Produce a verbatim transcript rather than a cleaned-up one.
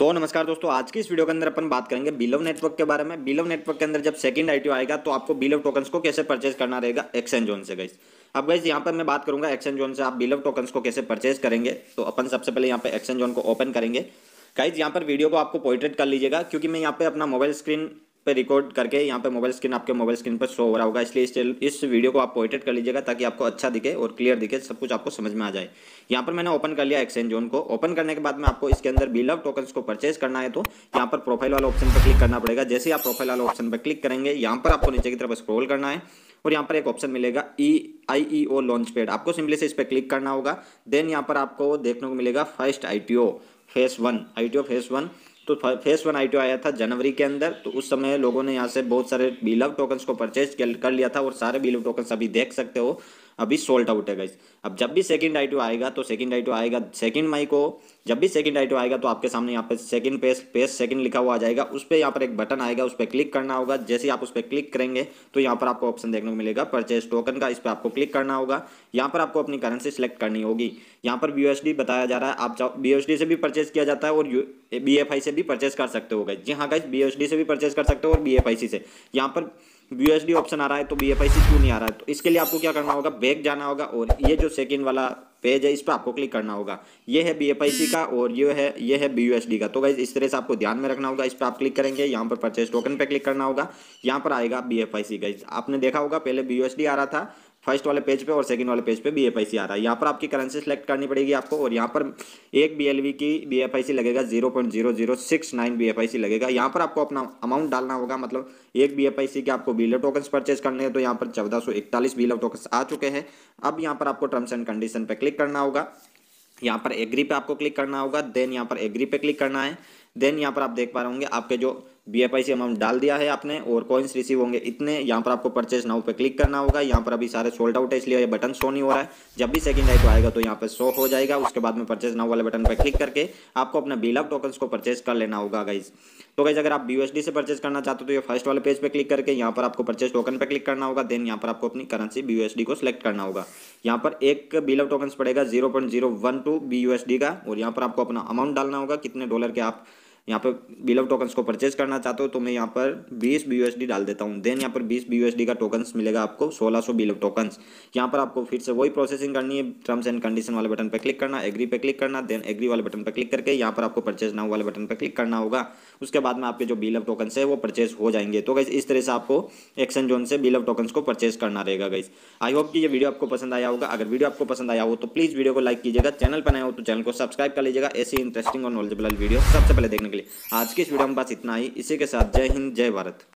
तो नमस्कार दोस्तों, आज की इस वीडियो के अंदर अपन बात करेंगे बिलव नेटवर्क के बारे में। बिलव नेटवर्क के अंदर जब सेकंड आईटीओ आएगा तो आपको बिलव टोकन्स को कैसे परचेज करना रहेगा एक्सचेंज जोन से। गाइस अब गाइस यहाँ पर मैं बात करूंगा एक्सचेंज जोन से आप बिलव टोकन्स को कैसे परचेज करेंगे। तो अपन सबसे पहले यहाँ पे एक्सचेंज जोन को ओपन करेंगे। गाइस यहाँ पर वीडियो को आपको पोर्ट्रेट कर लीजिएगा, क्योंकि मैं यहाँ पे अपना मोबाइल स्क्रीन पर रिकॉर्ड करके यहाँ पे मोबाइल स्क्रीन आपके मोबाइल स्क्रीन पर शो हो रहा होगा, इसलिए इस वीडियो को आप पोर्ट्रेट कर लीजिएगा ताकि आपको अच्छा दिखे और क्लियर दिखे, सब कुछ आपको समझ में आ जाए। यहाँ पर मैंने ओपन कर लिया एक्सचेंज जोन को। ओपन करने के बाद में आपको इसके अंदर बिलव टोकन्स को परचेज करना है तो यहाँ पर प्रोफाइल वाला ऑप्शन पर क्लिक करना पड़ेगा। जैसे आप प्रोफाइल वाला ऑप्शन पर क्लिक करेंगे, यहाँ पर आपको नीचे की तरफ स्क्रॉल करना है और यहाँ पर एक ऑप्शन मिलेगा E I E O launch pad, आपको सिंपली से इस पर क्लिक करना होगा। देन यहाँ पर आपको देखने को मिलेगा first I T O phase one I T O phase one तो फेस वन आईटीओ आया था जनवरी के अंदर, तो उस समय लोगों ने यहाँ से बहुत सारे बिलव टोकन्स को परचेज कर लिया था और सारे बिलव टोकन्स अभी देख सकते हो अभी सोल्ड आउट है गाइस। अब जब भी सेकंड आईटीओ आएगा तो सेकंड आईटीओ आएगा सेकंड मई को, जब भी सेकंड आईटीओ आएगा तो आपके सामने यहाँ पे सेकंड पेज पेज सेकंड लिखा हुआ आ जाएगा। उस पर यहाँ पर एक बटन आएगा, उस पर क्लिक करना होगा। जैसे ही आप उस पर क्लिक करेंगे तो यहाँ पर आपको ऑप्शन देखने को मिलेगा परचेज टोकन का, इस पर आपको क्लिक करना होगा। यहाँ पर आपको अपनी करेंसी सेलेक्ट करनी होगी। यहाँ पर बी यू एस डी बताया जा रहा है, आप बी यू एस डी से भी परचेज किया जाता है और बी एफ आई सी से भी परचेज कर सकते हो गाइस। जी हाँ guys, B U S D से भी परचेज कर सकते हो और बी एफ आई सी से। यहाँ पर B U S D option आ रहा है तो बी एफ आई सी क्यों नहीं आ रहा है, तो इसके लिए आपको क्या करना होगा, बैक जाना होगा और ये जो सेकंड वाला पेज है इस पर आपको क्लिक करना होगा। ये है बी एफ आई सी का और ये है ये है बी यू एस डी का। तो गाइस इस तरह से आपको ध्यान में रखना होगा। इस पर आप क्लिक करेंगे, यहाँ पर परचेज टोकन पे क्लिक करना होगा। यहाँ पर आएगा B F I C guys. आपने देखा होगा पहले बी यू एस डी आ रहा था फर्स्ट वाले पेज पे और सेकंड वाले पेज पे बी एफ आई सी आ रहा है। यहाँ पर आपकी करेंसी सेलेक्ट करनी पड़ेगी आपको और यहाँ पर एक बी एल वी की बी एफ आई सी लगेगा zero point zero zero six nine B F I C लगेगा। यहाँ पर आपको अपना अमाउंट डालना होगा, मतलब एक बी एफ आई सी के आपको बिलव टोकन्स परचेज करने हैं। तो यहाँ पर चौदह सौ इकतालीस बिलव टोकन्स आ चुके हैं। अब यहाँ पर आपको टर्म्स एंड कंडीशन पर क्लिक करना होगा। यहाँ पर एग्री पे आपको क्लिक करना होगा। देन यहाँ पर एग्री पे क्लिक करना है। देन यहाँ पर आप देख पा रहे होंगे आपके जो B F I C amount डाल दिया है आपने और कॉइन्स रिसीव होंगे इतने। यहाँ पर आपको परचेज नाउ पे क्लिक करना होगा। यहाँ पर अभी सारे सोल्ड आउट है इसलिए ये बटन शो नहीं हो रहा है। जब भी सेकंड आईटीओ आएगा तो यहाँ पे शो हो जाएगा। उसके बाद में परचेज नाउ वाले बटन पर क्लिक करके आपको अपने बिलव टोकन्स को परचेज कर लेना होगा गाइज। तो गाइज अगर आप बी यू एस डी से परचेज करना चाहते हो तो ये फर्स्ट वाले पेज पे क्लिक करके यहाँ पर आपको परचेज टोकन पे क्लिक करना होगा। देन यहाँ पर आपको अपनी currency B U S D को सिलेक्ट करना होगा। यहाँ पर एक बिलव टोकन्स पड़ेगा zero point zero one two B U S D का और यहाँ पर आपको अपना अमाउंट डालना होगा कितने डॉलर के आप यहाँ पे बिलव टोकन्स को परचेज करना चाहते हो। तो मैं यहाँ पर बीस बी यू एस डी डाल देता हूँ। देन यहाँ पर बीस बी यू एस डी का टोकन्स मिलेगा आपको सोलह सौ बिलव टोकन्स। यहाँ पर आपको फिर से वही प्रोसेसिंग करनी है, टर्म्स एंड कंडीशन वाले बटन पर क्लिक करना, एग्री पे क्लिक करना, देन एग्री वाले बटन पर क्लिक करके यहाँ पर आपको परचेज नाउ वाले बटन पर क्लिक करना होगा। उसके बाद में आपके जो बिलव टोकन्स है वो परचेज हो जाएंगे। तो गाइस इस तरह से आपको एक्सचेंज जोन से बिलव टोकन्स को परचेज करना रहेगा गाइस। आई होप कि ये वीडियो आपको पसंद आया होगा। अगर वीडियो आपको पसंद आया हो तो प्लीज़ वीडियो को लाइक कीजिएगा, चैनल पर नए हो तो चैनल को सब्सक्राइब कर लीजिएगा। ऐसी इंटरेस्टिंग और नॉलेजेबल वीडियो सबसे पहले देखने के लिए आज की इस वीडियो में बस इतना ही। इसी के साथ जय हिंद, जय भारत।